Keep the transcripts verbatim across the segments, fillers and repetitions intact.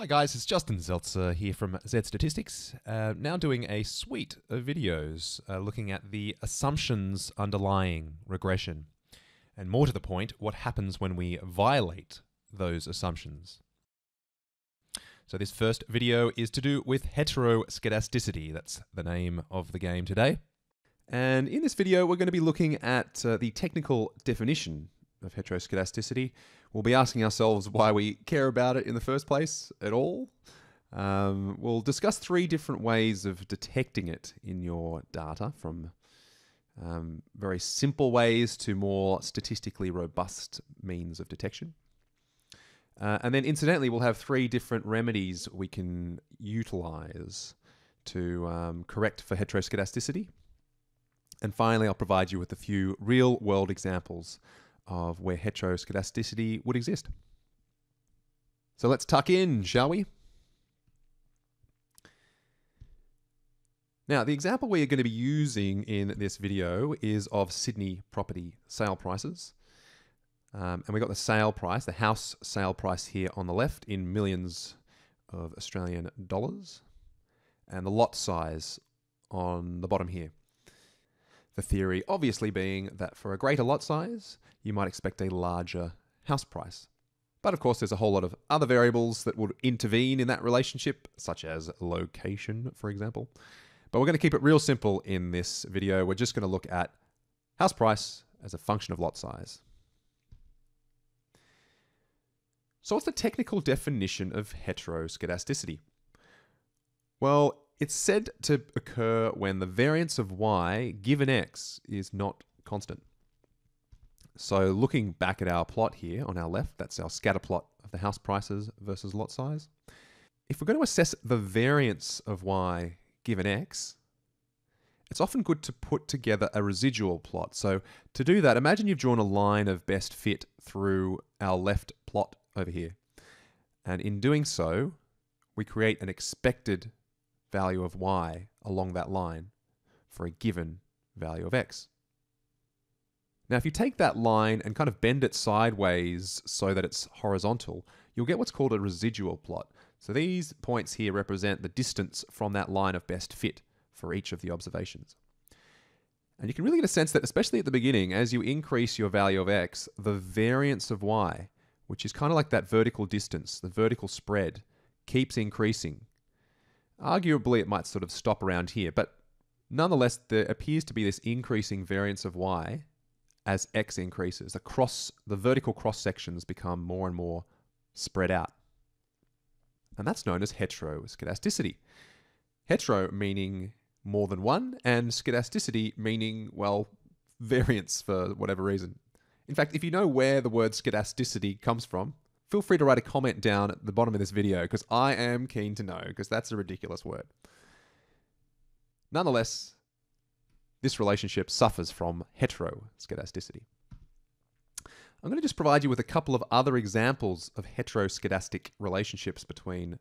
Hi guys, it's Justin Zeltzer here from Z-Statistics, uh, now doing a suite of videos uh, looking at the assumptions underlying regression, and more to the point, what happens when we violate those assumptions. So this first video is to do with heteroskedasticity. That's the name of the game today. And in this video, we're going to be looking at uh, the technical definition of heteroskedasticity. We'll be asking ourselves why we care about it in the first place at all. Um, we'll discuss three different ways of detecting it in your data, from um, very simple ways to more statistically robust means of detection. Uh, and then incidentally, we'll have three different remedies we can utilize to um, correct for heteroskedasticity. And finally, I'll provide you with a few real-world examples of where heteroskedasticity would exist. So let's tuck in, shall we? Now, the example we are going to be using in this video is of Sydney property sale prices. Um, and we got the sale price, the house sale price here on the left in millions of Australian dollars, and the lot size on the bottom here. The theory obviously being that for a greater lot size, you might expect a larger house price. But of course, there's a whole lot of other variables that would intervene in that relationship, such as location, for example. But we're going to keep it real simple in this video. We're just going to look at house price as a function of lot size. So what's the technical definition of heteroskedasticity? Well, it's said to occur when the variance of y given x is not constant. So looking back at our plot here on our left, that's our scatter plot of the house prices versus lot size. If we're going to assess the variance of y given x, it's often good to put together a residual plot. So to do that, imagine you've drawn a line of best fit through our left plot over here. And in doing so, we create an expected value of y along that line for a given value of x. Now, if you take that line and kind of bend it sideways so that it's horizontal, you'll get what's called a residual plot. So these points here represent the distance from that line of best fit for each of the observations. And you can really get a sense that, especially at the beginning, as you increase your value of x, the variance of y, which is kind of like that vertical distance, the vertical spread, keeps increasing. Arguably, it might sort of stop around here, but nonetheless, there appears to be this increasing variance of y as x increases. Across the vertical cross-sections become more and more spread out. And that's known as heteroskedasticity. Hetero meaning more than one, and skedasticity meaning, well, variance for whatever reason. In fact, if you know where the word skedasticity comes from, feel free to write a comment down at the bottom of this video, because I am keen to know, because that's a ridiculous word. Nonetheless, this relationship suffers from heteroskedasticity. I'm going to just provide you with a couple of other examples of heteroskedastic relationships between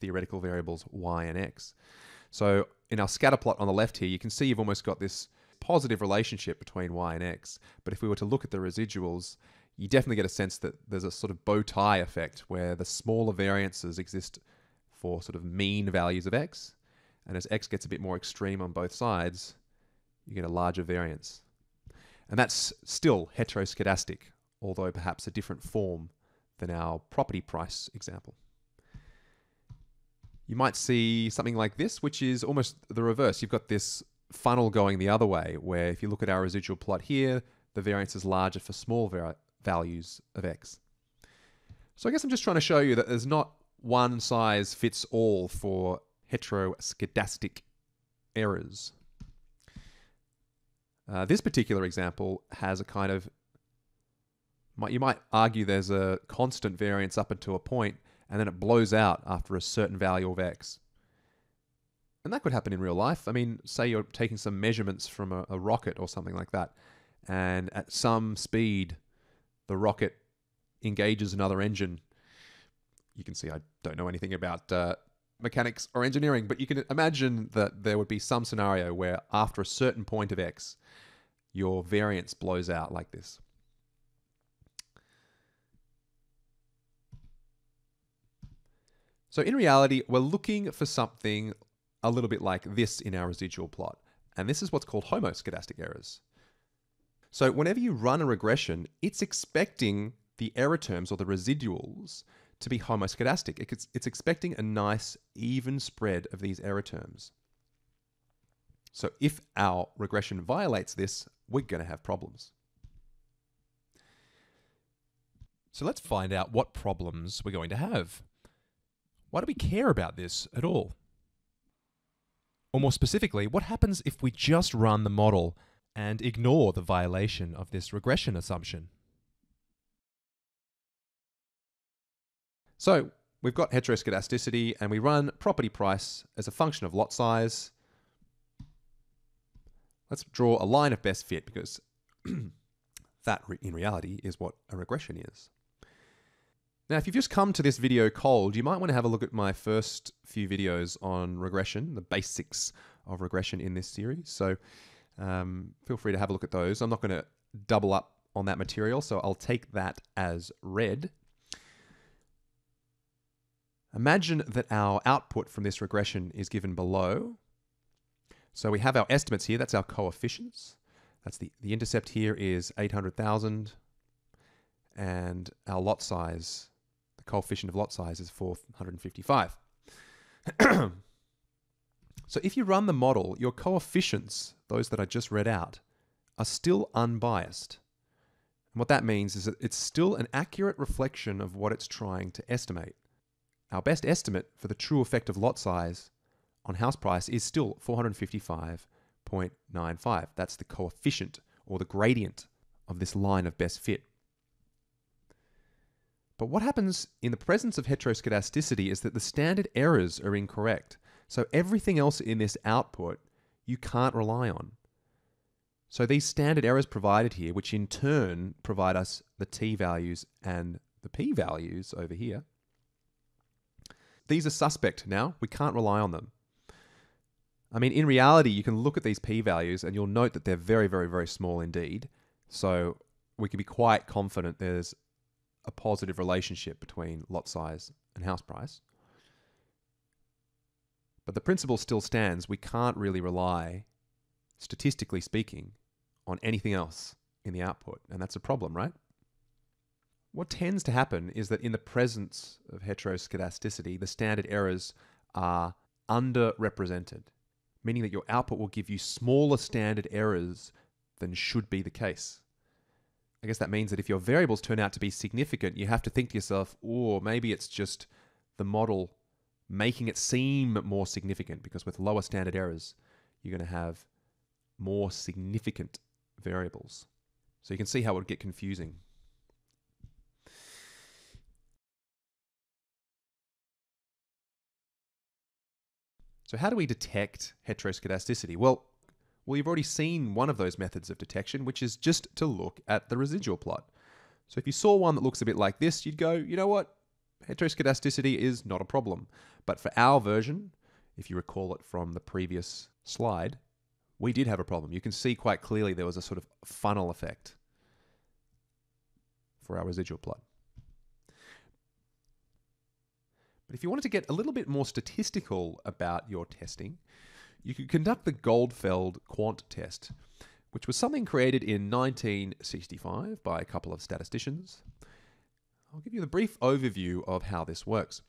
theoretical variables y and x. So in our scatter plot on the left here, you can see you've almost got this positive relationship between y and x, but if we were to look at the residuals, you definitely get a sense that there's a sort of bow tie effect where the smaller variances exist for sort of mean values of x. And as x gets a bit more extreme on both sides, you get a larger variance. And that's still heteroskedastic, although perhaps a different form than our property price example. You might see something like this, which is almost the reverse. You've got this funnel going the other way, where if you look at our residual plot here, the variance is larger for small variations. Values of x. So I guess I'm just trying to show you that there's not one size fits all for heteroskedastic errors. Uh, this particular example has a kind of, you might argue there's a constant variance up until a point, and then it blows out after a certain value of x. And that could happen in real life. I mean, say you're taking some measurements from a, a rocket or something like that, and at some speed, the rocket engages another engine. You can see I don't know anything about uh, mechanics or engineering, but you can imagine that there would be some scenario where after a certain point of x, your variance blows out like this. So in reality, we're looking for something a little bit like this in our residual plot. And this is what's called homoscedastic errors. So whenever you run a regression, it's expecting the error terms or the residuals to be homoscedastic. It's, it's expecting a nice, even spread of these error terms. So if our regression violates this, we're going to have problems. So let's find out what problems we're going to have. Why do we care about this at all? Or more specifically, what happens if we just run the model and ignore the violation of this regression assumption? So we've got heteroskedasticity, and we run property price as a function of lot size. Let's draw a line of best fit, because that re- in reality is what a regression is. Now, if you've just come to this video cold, you might want to have a look at my first few videos on regression, the basics of regression in this series. So um, feel free to have a look at those. I'm not going to double up on that material, so I'll take that as read. Imagine that our output from this regression is given below. So we have our estimates here. That's our coefficients. That's the, the intercept here is eight hundred thousand. And our lot size, the coefficient of lot size, is four hundred fifty-five. So if you run the model, your coefficients, those that I just read out, are still unbiased. And what that means is that it's still an accurate reflection of what it's trying to estimate. Our best estimate for the true effect of lot size on house price is still four hundred fifty-five point nine five. That's the coefficient or the gradient of this line of best fit. But what happens in the presence of heteroskedasticity is that the standard errors are incorrect. So everything else in this output you can't rely on. So these standard errors provided here, which in turn provide us the t-values and the p-values over here, these are suspect now. We can't rely on them. I mean, in reality, you can look at these p-values and you'll note that they're very, very, very small indeed. So we can be quite confident there's a positive relationship between lot size and house price. But the principle still stands. We can't really rely, statistically speaking, on anything else in the output. And that's a problem, right? What tends to happen is that in the presence of heteroskedasticity, the standard errors are underrepresented, meaning that your output will give you smaller standard errors than should be the case. I guess that means that if your variables turn out to be significant, you have to think to yourself, oh, maybe it's just the model making it seem more significant, because with lower standard errors, you're going to have more significant variables. So you can see how it would get confusing. So how do we detect heteroskedasticity? Well, Well, you've already seen one of those methods of detection, which is just to look at the residual plot. So if you saw one that looks a bit like this, you'd go, you know what? Heteroskedasticity is not a problem. But for our version, if you recall it from the previous slide, we did have a problem. You can see quite clearly there was a sort of funnel effect for our residual plot. But if you wanted to get a little bit more statistical about your testing, you could conduct the Goldfeld-Quandt test, which was something created in nineteen sixty-five by a couple of statisticians. I'll give you the brief overview of how this works.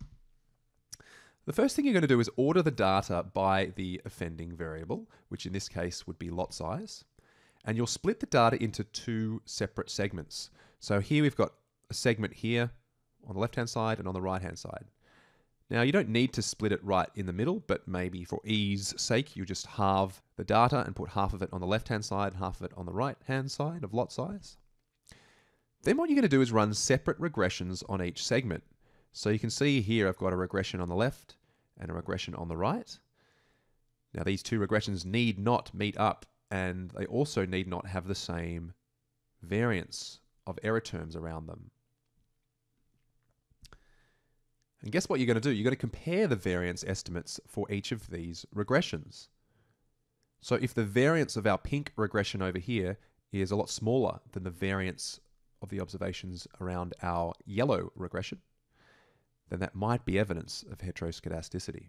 The first thing you're going to do is order the data by the offending variable, which in this case would be lot size, and you'll split the data into two separate segments. So here we've got a segment here on the left-hand side and on the right-hand side. Now, you don't need to split it right in the middle, but maybe for ease sake, you just halve the data and put half of it on the left-hand side and half of it on the right-hand side of lot size. Then what you're going to do is run separate regressions on each segment. So you can see here I've got a regression on the left and a regression on the right. Now, these two regressions need not meet up, and they also need not have the same variance of error terms around them. And guess what you're going to do? You're going to compare the variance estimates for each of these regressions. So if the variance of our pink regression over here is a lot smaller than the variance of the observations around our yellow regression, then that might be evidence of heteroskedasticity.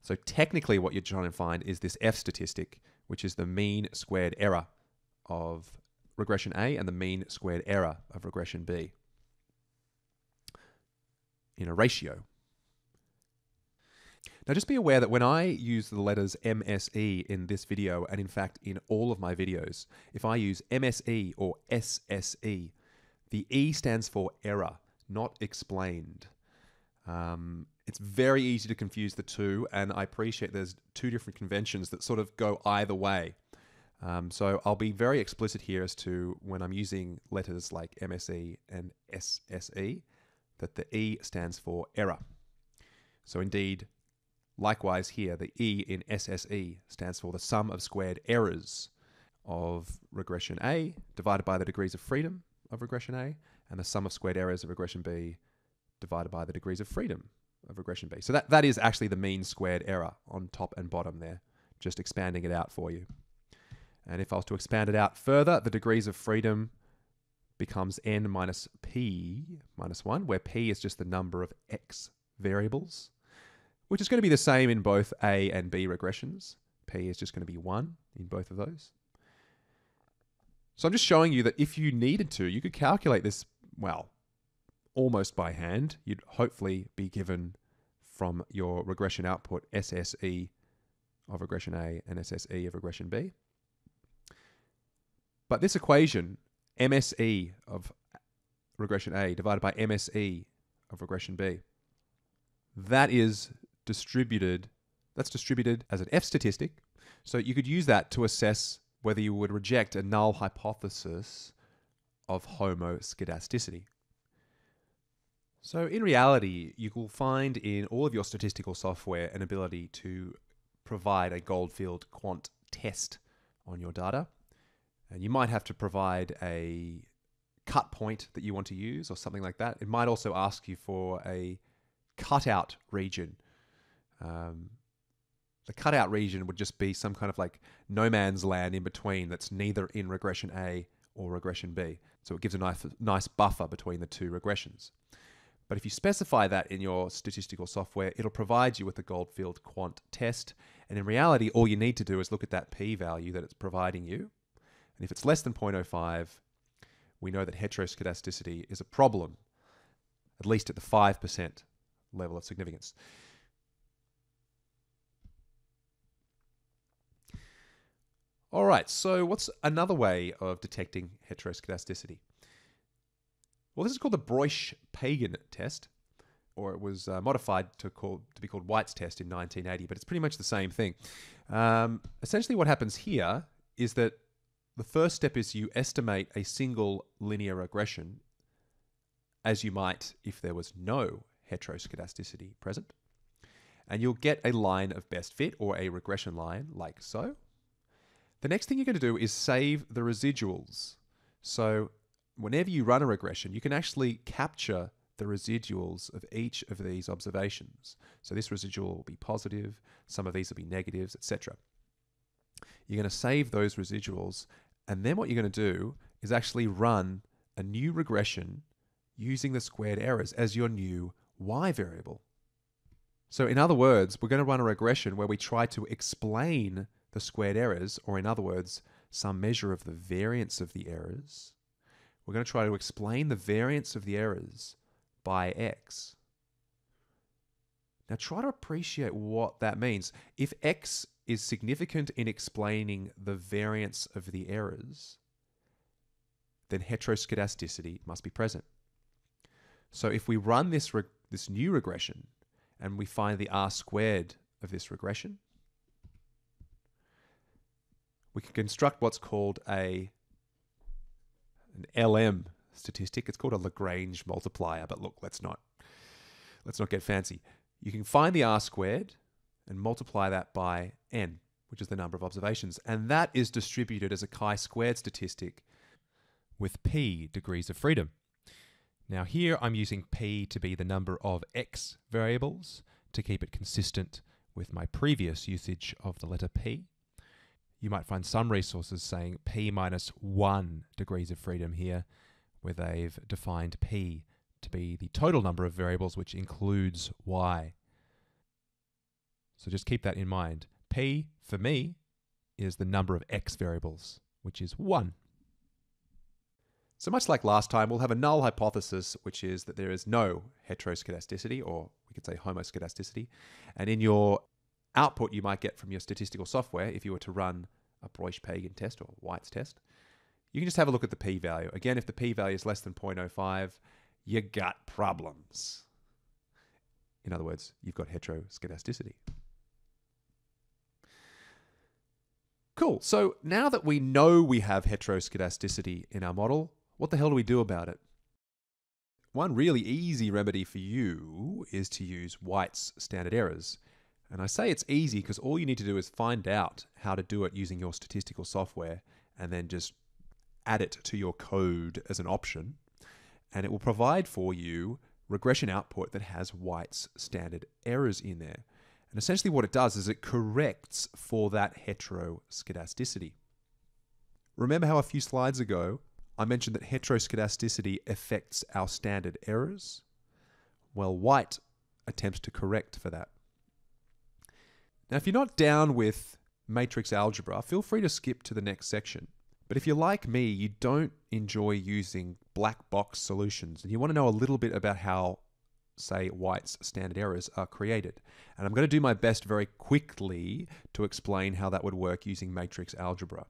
So technically what you're trying to find is this F statistic, which is the mean squared error of regression A and the mean squared error of regression B in a ratio. Now just be aware that when I use the letters M S E in this video, and in fact in all of my videos, if I use M S E or S S E, the E stands for error, not explained. Um, it's very easy to confuse the two, and I appreciate there's two different conventions that sort of go either way. Um, so I'll be very explicit here as to when I'm using letters like M S E and S S E, that the E stands for error. So indeed, likewise here, the E in S S E stands for the sum of squared errors of regression A divided by the degrees of freedom of regression A, and the sum of squared errors of regression B divided by the degrees of freedom of regression B. So that, that is actually the mean squared error on top and bottom there, just expanding it out for you. And if I was to expand it out further, the degrees of freedom becomes n minus p minus one, where p is just the number of x variables, which is going to be the same in both A and B regressions. P is just going to be one in both of those. So I'm just showing you that if you needed to, you could calculate this, well, almost by hand. You'd hopefully be given from your regression output S S E of regression A and S S E of regression B. But this equation, M S E of regression A divided by M S E of regression B, that is distributed, that's distributed as an F statistic. So you could use that to assess whether you would reject a null hypothesis of homoskedasticity. So in reality, you will find in all of your statistical software an ability to provide a Goldfeld-Quandt test on your data. And you might have to provide a cut point that you want to use or something like that. It might also ask you for a cutout region. Um, the cutout region would just be some kind of like no man's land in between that's neither in regression A or regression B. So it gives a nice, nice buffer between the two regressions. But if you specify that in your statistical software, it'll provide you with the Goldfeld-Quandt test. And in reality, all you need to do is look at that p-value that it's providing you. And if it's less than zero point zero five, we know that heteroskedasticity is a problem, at least at the five percent level of significance. All right, so what's another way of detecting heteroskedasticity? Well, this is called the Breusch-Pagan test, or it was uh, modified to, call, to be called White's test in nineteen eighty, but it's pretty much the same thing. Um, essentially what happens here is that the first step is you estimate a single linear regression, as you might if there was no heteroskedasticity present. And you'll get a line of best fit or a regression line like so. The next thing you're going to do is save the residuals. So whenever you run a regression, you can actually capture the residuals of each of these observations. So this residual will be positive, some of these will be negatives, et cetera. You're going to save those residuals, and then what you're going to do is actually run a new regression using the squared errors as your new y variable. So in other words, we're going to run a regression where we try to explain the squared errors, or in other words, some measure of the variance of the errors. We're going to try to explain the variance of the errors by x. Now try to appreciate what that means. If x is significant in explaining the variance of the errors, then heteroskedasticity must be present. So if we run this, reg this new regression and we find the r squared of this regression, we can construct what's called a, an L M statistic. It's called a Lagrange multiplier, but look, let's not, let's not get fancy. You can find the r squared and multiply that by n, which is the number of observations. And that is distributed as a chi-squared statistic with p degrees of freedom. Now here I'm using p to be the number of x variables to keep it consistent with my previous usage of the letter p. You might find some resources saying p minus one degrees of freedom here, where they've defined p to be the total number of variables, which includes y. So just keep that in mind. P, for me, is the number of x variables, which is one. So much like last time, we'll have a null hypothesis, which is that there is no heteroskedasticity, or we could say homoskedasticity. And in your output you might get from your statistical software, if you were to run a Breusch-Pagan test or White's test, you can just have a look at the p-value. Again, if the p-value is less than zero point zero five, you got problems. In other words, you've got heteroskedasticity. Cool. So now that we know we have heteroskedasticity in our model, what the hell do we do about it? One really easy remedy for you is to use White's standard errors. And I say it's easy because all you need to do is find out how to do it using your statistical software and then just add it to your code as an option. And it will provide for you regression output that has White's standard errors in there. And essentially what it does is it corrects for that heteroskedasticity. Remember how a few slides ago I mentioned that heteroskedasticity affects our standard errors? Well, White attempts to correct for that. Now, if you're not down with matrix algebra, feel free to skip to the next section. But if you're like me, you don't enjoy using black box solutions, and you want to know a little bit about how, say, White's standard errors are created. And I'm going to do my best very quickly to explain how that would work using matrix algebra.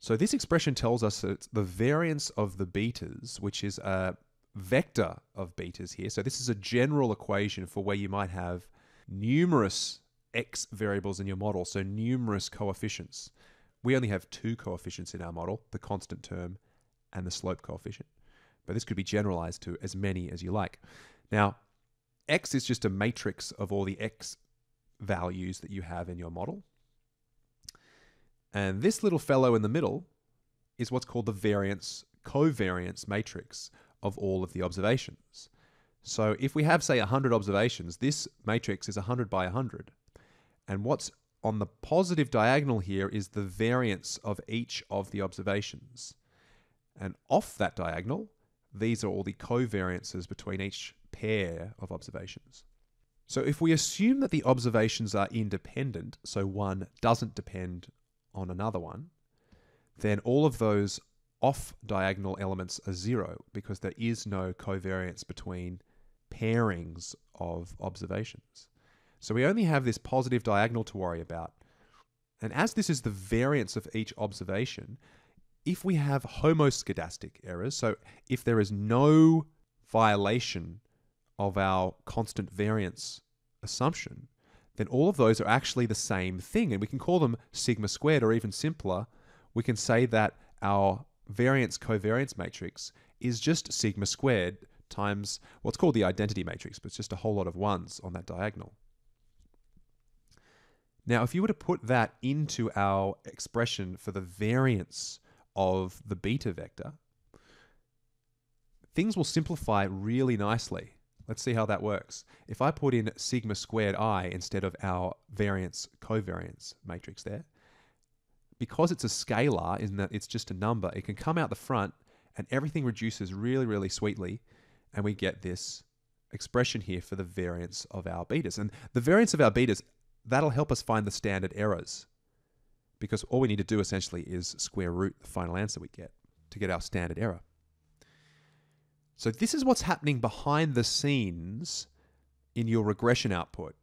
So this expression tells us that it's the variance of the betas, which is a vector of betas here. So this is a general equation for where you might have numerous x variables in your model, so numerous coefficients. We only have two coefficients in our model, the constant term and the slope coefficient. But this could be generalized to as many as you like. Now, x is just a matrix of all the x values that you have in your model. And this little fellow in the middle is what's called the variance covariance matrix of all of the observations. So if we have, say, one hundred observations, this matrix is one hundred by one hundred. And what's on the positive diagonal here is the variance of each of the observations. And off that diagonal, these are all the covariances between each pair of observations. So if we assume that the observations are independent, so one doesn't depend on another one, then all of those off-diagonal elements are zero because there is no covariance between pairings of observations. So we only have this positive diagonal to worry about. And as this is the variance of each observation, if we have homoskedastic errors, so if there is no violation of our constant variance assumption, then all of those are actually the same thing. And we can call them sigma squared, or even simpler, we can say that our variance covariance matrix is just sigma squared times what's called the identity matrix, but it's just a whole lot of ones on that diagonal. Now, if you were to put that into our expression for the variance of the beta vector, things will simplify really nicely. Let's see how that works. If I put in sigma squared I instead of our variance covariance matrix there, because it's a scalar, isn't that it's just a number, it can come out the front and everything reduces really, really sweetly, and we get this expression here for the variance of our betas. And the variance of our betas, that'll help us find the standard errors, because all we need to do essentially is square root the final answer we get to get our standard error. So this is what's happening behind the scenes in your regression output.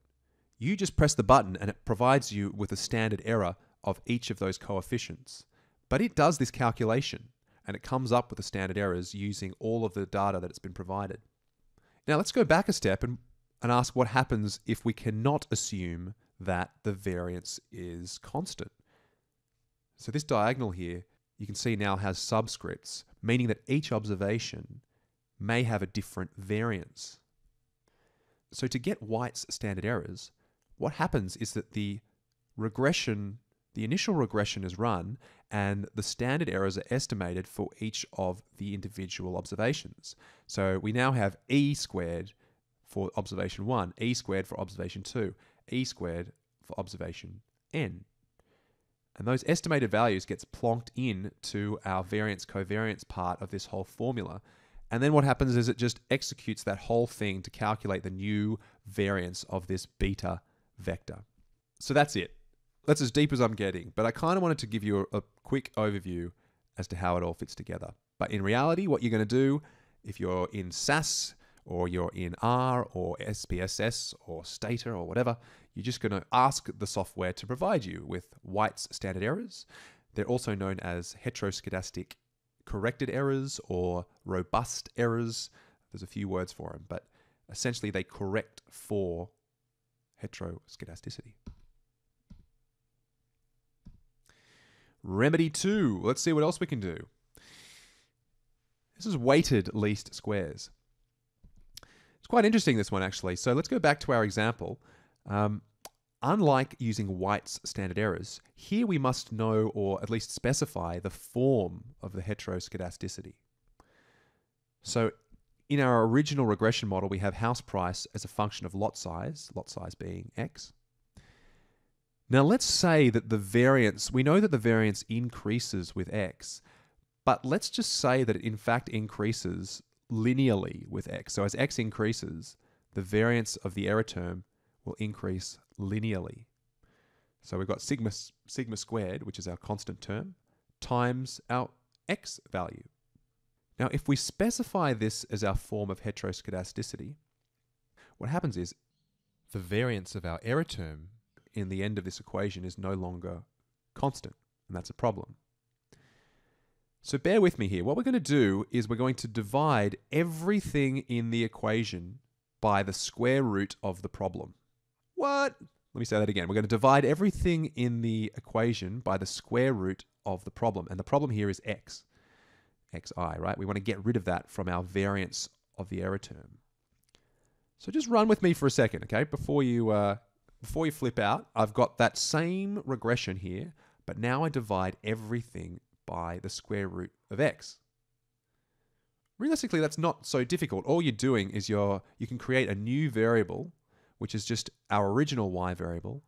You just press the button and it provides you with a standard error of each of those coefficients. But it does this calculation and it comes up with the standard errors using all of the data that it's been provided. Now let's go back a step and, and ask what happens if we cannot assume that the variance is constant. So this diagonal here, you can see now has subscripts, meaning that each observation may have a different variance. So to get White's standard errors, what happens is that the regression, the initial regression is run, and the standard errors are estimated for each of the individual observations. So we now have E squared for observation one, E squared for observation two, E squared for observation N. And those estimated values gets plonked in to our variance covariance part of this whole formula. And then what happens is it just executes that whole thing to calculate the new variance of this beta vector. So that's it. That's as deep as I'm getting, but I kind of wanted to give you a, a quick overview as to how it all fits together. But in reality, what you're going to do, if you're in S A S or you're in R or S P S S or Stata or whatever, you're just going to ask the software to provide you with White's standard errors. They're also known as heteroskedastic corrected errors or robust errors. There's a few words for them, but essentially they correct for heteroskedasticity. Remedy two. Let's see what else we can do. This is weighted least squares. It's quite interesting, this one, actually. So let's go back to our example. Um, unlike using White's standard errors, here we must know or at least specify the form of the heteroskedasticity. So in our original regression model, we have house price as a function of lot size, lot size being x. Now let's say that the variance, we know that the variance increases with x, but let's just say that it in fact increases linearly with x. So as x increases, the variance of the error term will increase linearly. So we've got sigma, sigma squared, which is our constant term, times our x value. Now if we specify this as our form of heteroskedasticity, what happens is the variance of our error term in the end of this equation is no longer constant, and that's a problem. So bear with me here. What we're going to do is we're going to divide everything in the equation by the square root of the problem. What? Let me say that again. We're going to divide everything in the equation by the square root of the problem, and the problem here is x, xi, right? We want to get rid of that from our variance of the error term. So just run with me for a second, okay? Before you... Uh, Before you flip out, I've got that same regression here, but now I divide everything by the square root of x. Realistically, that's not so difficult. All you're doing is you're, you can create a new variable, which is just our original y variable,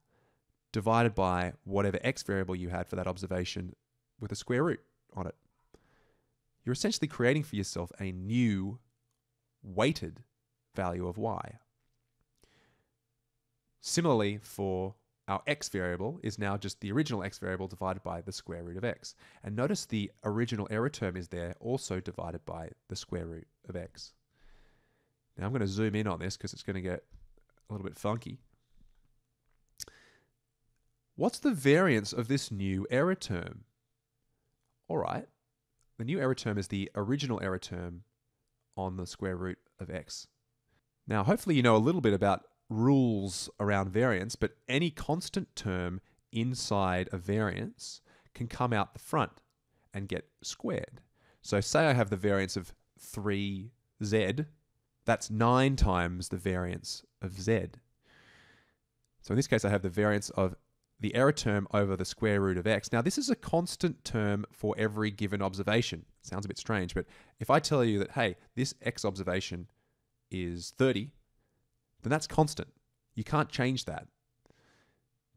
divided by whatever x variable you had for that observation with a square root on it. You're essentially creating for yourself a new weighted value of y. Similarly, for our x variable is now just the original x variable divided by the square root of x. And notice the original error term is there also divided by the square root of x. Now I'm going to zoom in on this because it's going to get a little bit funky. What's the variance of this new error term? All right. The new error term is the original error term on the square root of x. Now, hopefully you know a little bit about rules around variance, but any constant term inside a variance can come out the front and get squared. So say I have the variance of three z, that's nine times the variance of z. So in this case, I have the variance of the error term over the square root of x. Now this is a constant term for every given observation. Sounds a bit strange, but if I tell you that, hey, this x observation is thirty, then that's constant. You can't change that.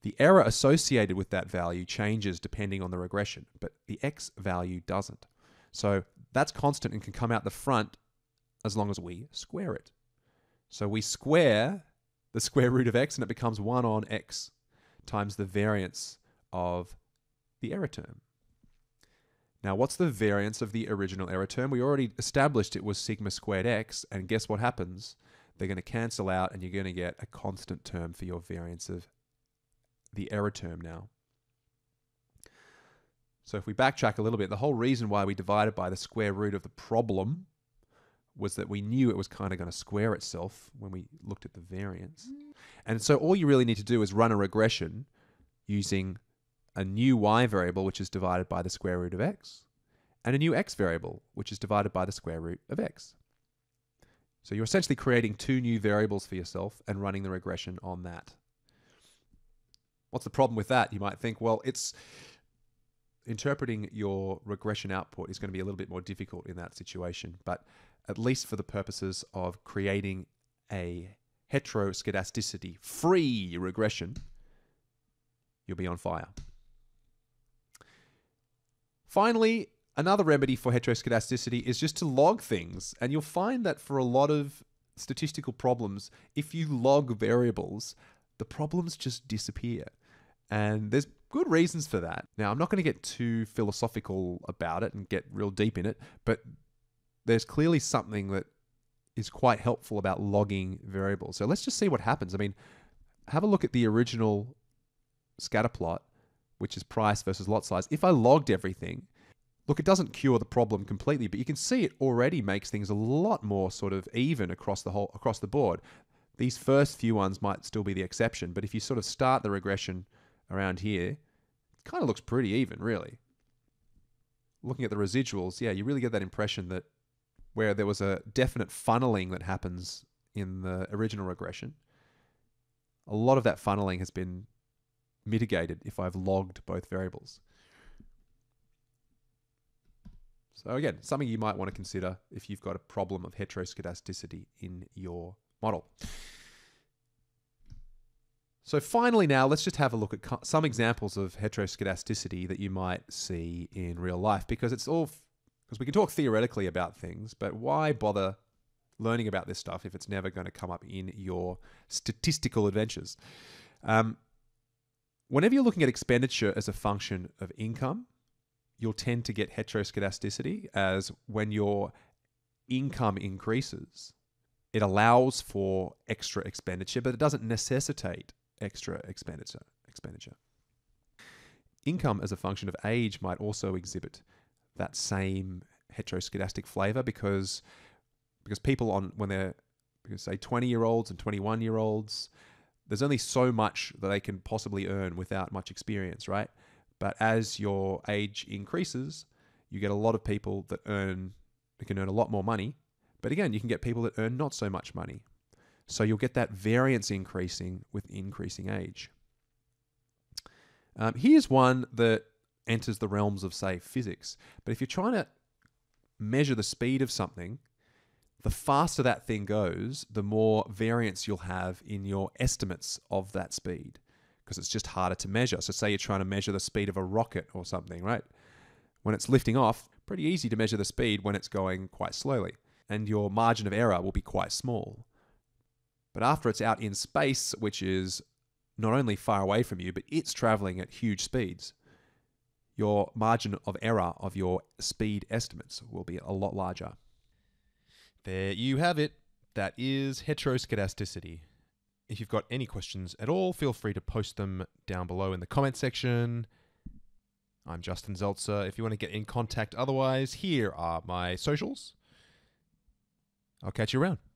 The error associated with that value changes depending on the regression, but the x value doesn't. So that's constant and can come out the front as long as we square it. So we square the square root of x and it becomes one on x times the variance of the error term. Now, what's the variance of the original error term? We already established it was sigma squared x, and guess what happens? They're going to cancel out and you're going to get a constant term for your variance of the error term now. So if we backtrack a little bit, the whole reason why we divided by the square root of the problem was that we knew it was kind of going to square itself when we looked at the variance. And so all you really need to do is run a regression using a new y variable, which is divided by the square root of x, and a new x variable, which is divided by the square root of x. So you're essentially creating two new variables for yourself and running the regression on that. What's the problem with that? You might think, well, it's interpreting your regression output is going to be a little bit more difficult in that situation, but at least for the purposes of creating a heteroskedasticity-free regression, you'll be on fire. Finally, Another remedy for heteroskedasticity is just to log things. And you'll find that for a lot of statistical problems, if you log variables, the problems just disappear. And there's good reasons for that. Now, I'm not going to get too philosophical about it and get real deep in it, but there's clearly something that is quite helpful about logging variables. So let's just see what happens. I mean, have a look at the original scatter plot, which is price versus lot size. If I logged everything, look, it doesn't cure the problem completely, but you can see it already makes things a lot more sort of even across the whole across the board. These first few ones might still be the exception, but if you sort of start the regression around here, it kind of looks pretty even, really. Looking at the residuals, yeah, you really get that impression that where there was a definite funneling that happens in the original regression, a lot of that funneling has been mitigated if I've logged both variables. So again, something you might want to consider if you've got a problem of heteroskedasticity in your model. So finally now, let's just have a look at some examples of heteroskedasticity that you might see in real life, because it's all, because we can talk theoretically about things, but why bother learning about this stuff if it's never going to come up in your statistical adventures? Um, whenever you're looking at expenditure as a function of income, you'll tend to get heteroskedasticity, as when your income increases, it allows for extra expenditure, but it doesn't necessitate extra expenditure. expenditure. Income as a function of age might also exhibit that same heteroskedastic flavor, because because people on when they're because say twenty year olds and twenty-one year olds, there's only so much that they can possibly earn without much experience, right? But as your age increases, you get a lot of people that earn, that can earn a lot more money. But again, you can get people that earn not so much money. So you'll get that variance increasing with increasing age. Um, here's one that enters the realms of, say, physics. But if you're trying to measure the speed of something, the faster that thing goes, the more variance you'll have in your estimates of that speed, because it's just harder to measure. So say you're trying to measure the speed of a rocket or something, right? When it's lifting off, pretty easy to measure the speed when it's going quite slowly, and your margin of error will be quite small. But after it's out in space, which is not only far away from you, but it's traveling at huge speeds, your margin of error of your speed estimates will be a lot larger. There you have it. That is heteroskedasticity. If you've got any questions at all, feel free to post them down below in the comment section. I'm Justin Zeltzer. If you want to get in contact otherwise, here are my socials. I'll catch you around.